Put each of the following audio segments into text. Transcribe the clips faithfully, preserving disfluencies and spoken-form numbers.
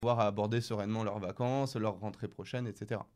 pouvoir aborder sereinement leurs vacances, leur rentrée prochaine, et cetera.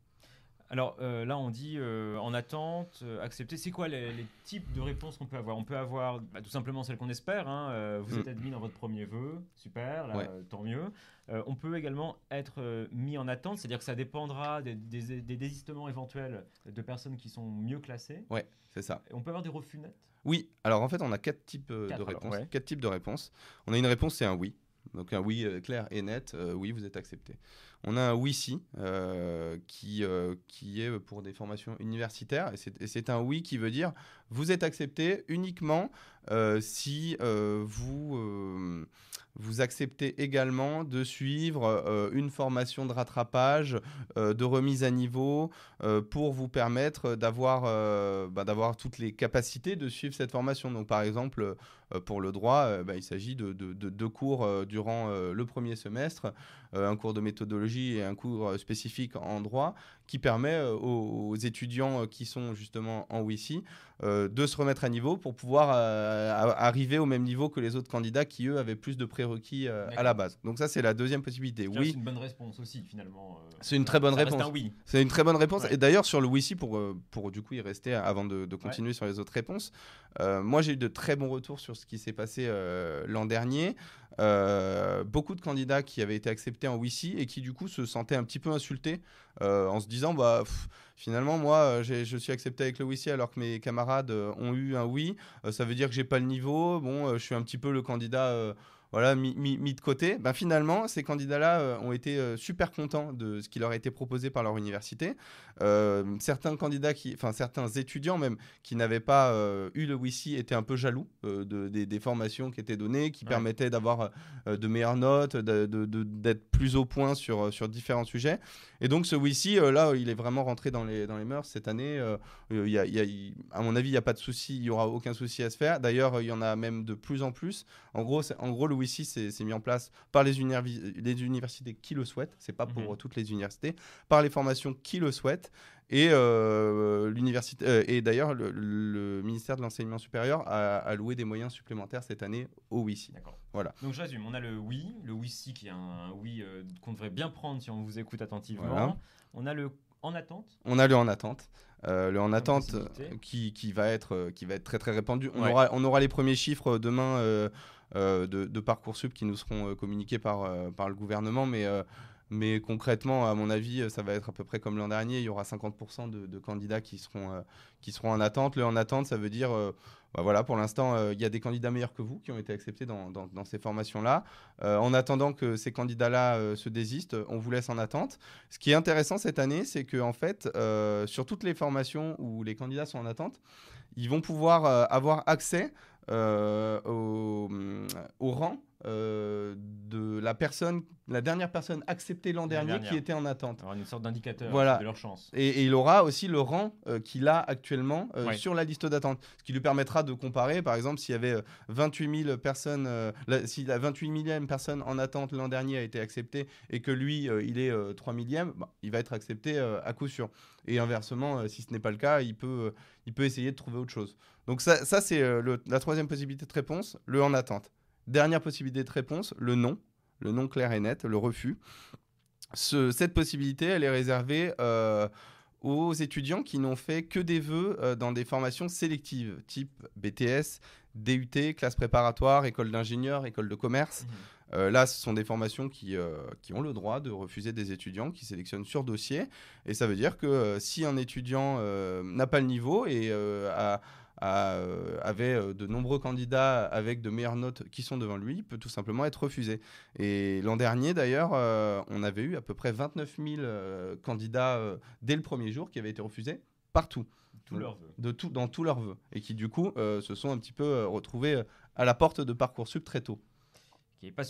Alors euh, là, on dit euh, en attente, euh, accepter. C'est quoi les, les types de réponses qu'on peut avoir? On peut avoir bah, tout simplement celles qu'on espère. Hein, euh, vous mmh. êtes admis dans votre premier vœu, super, là, ouais. euh, tant mieux. Euh, on peut également être euh, mis en attente, c'est-à-dire que ça dépendra des, des, des désistements éventuels de personnes qui sont mieux classées. Oui, c'est ça. Et on peut avoir des refus nets? Oui, alors en fait, on a quatre types, euh, quatre, de alors, réponses. Ouais. quatre types de réponses. On a une réponse, c'est un oui. Donc un oui euh, clair et net, euh, oui, vous êtes accepté. On a un oui si, euh, qui, euh, qui est pour des formations universitaires, et c'est, et c'est un oui qui veut dire vous êtes accepté uniquement euh, si euh, vous, euh, vous acceptez également de suivre euh, une formation de rattrapage, euh, de remise à niveau, euh, pour vous permettre d'avoir, euh, bah, d'avoir toutes les capacités de suivre cette formation. Donc par exemple, euh, pour le droit, euh, bah, il s'agit de deux de, de cours euh, durant euh, le premier semestre, euh, un cours de méthodologie et un cours euh, spécifique en droit, qui permet euh, aux, aux étudiants euh, qui sont justement en W I C I euh, de se remettre à niveau pour pouvoir euh, arriver au même niveau que les autres candidats qui, eux, avaient plus de prérequis euh, à la base. Donc ça, c'est la deuxième possibilité. Oui. C'est une bonne réponse aussi, finalement. Euh, c'est une très bonne réponse. Un oui. C'est une très bonne réponse. Ouais. Et d'ailleurs, sur le W I C I, pour, pour du coup y rester avant de, de continuer ouais. sur les autres réponses, euh, moi, j'ai eu de très bons retours sur ce qui s'est passé euh, l'an dernier. Euh, beaucoup de candidats qui avaient été acceptés en W I C I et qui du coup se sentaient un petit peu insultés euh, en se disant bah, pff, finalement moi j'ai, je suis accepté avec le W I C I alors que mes camarades euh, ont eu un oui, euh, ça veut dire que j'ai pas le niveau, bon euh, je suis un petit peu le candidat euh, voilà, mis, mis, mis de côté. Ben, finalement, ces candidats-là euh, ont été euh, super contents de ce qui leur a été proposé par leur université. Euh, certains candidats, qui, enfin certains étudiants même, qui n'avaient pas euh, eu le W I C I étaient un peu jaloux euh, de, des, des formations qui étaient données, qui ouais. permettaient d'avoir euh, de meilleures notes, de, de, de, d'être plus au point sur, sur différents sujets. Et donc, ce W I C I, euh, là, il est vraiment rentré dans les, dans les mœurs cette année. Euh, y a, y a, y, à mon avis, il n'y a pas de souci, il n'y aura aucun souci à se faire. D'ailleurs, il y en a même de plus en plus. En gros, en gros le W I C I, ici, c'est, c'est mis en place par les, universi- les universités qui le souhaitent, c'est pas pour mmh. toutes les universités, par les formations qui le souhaitent. Et, euh, l'université, euh, et d'ailleurs, le, le ministère de l'Enseignement supérieur a alloué des moyens supplémentaires cette année au W I C I. D'accord. Voilà. Donc je résume, on a le oui, le W I C I qui est un, un oui euh, qu'on devrait bien prendre si on vous écoute attentivement. Voilà. On a le en attente. On a le en attente. Euh, le en attente qui, qui, va être, qui va être très très répandu. On, ouais. aura, on aura les premiers chiffres demain euh, euh, de, de Parcoursup qui nous seront euh, communiqués par, euh, par le gouvernement, mais, euh, mais concrètement, à mon avis, ça va être à peu près comme l'an dernier. Il y aura cinquante pour cent de, de candidats qui seront, euh, qui seront en attente. Le en attente, ça veut dire... Euh, Bah voilà, pour l'instant, il euh, y a des candidats meilleurs que vous qui ont été acceptés dans, dans, dans ces formations-là. Euh, en attendant que ces candidats-là euh, se désistent, on vous laisse en attente. Ce qui est intéressant cette année, c'est que en fait, euh, sur toutes les formations où les candidats sont en attente, ils vont pouvoir euh, avoir accès euh, au, au rang euh, de la personne, la dernière personne acceptée l'an dernier qui était en attente. Alors une sorte d'indicateur voilà. de leur chance. Et, et il aura aussi le rang euh, qu'il a actuellement euh, ouais. sur la liste d'attente, ce qui lui permettra de comparer. Par exemple, s'il y avait vingt-huit mille personnes, euh, la, si la vingt-huit millième personne en attente l'an dernier a été acceptée et que lui, euh, il est euh, trois millième, bah, il va être accepté euh, à coup sûr. Et inversement, euh, si ce n'est pas le cas, il peut, euh, il peut essayer de trouver autre chose. Donc ça, ça c'est euh, le, la troisième possibilité de réponse, le en attente. Dernière possibilité de réponse, le non, le non clair et net, le refus. Ce, cette possibilité, elle est réservée... Euh, aux étudiants qui n'ont fait que des vœux euh, dans des formations sélectives, type B T S, D U T, classe préparatoire, école d'ingénieur, école de commerce. Mmh. Euh, là, ce sont des formations qui, euh, qui ont le droit de refuser des étudiants qui sélectionnent sur dossier. Et ça veut dire que euh, si un étudiant euh, n'a pas le niveau et euh, a... A, euh, avait euh, de nombreux candidats avec de meilleures notes qui sont devant lui, peut tout simplement être refusé. Et l'an dernier, d'ailleurs, euh, on avait eu à peu près vingt-neuf mille euh, candidats euh, dès le premier jour qui avaient été refusés partout. Tout leur vœu. De tout, dans tous leurs vœux. Et qui, du coup, euh, se sont un petit peu euh, retrouvés à la porte de Parcoursup très tôt. Qui est pas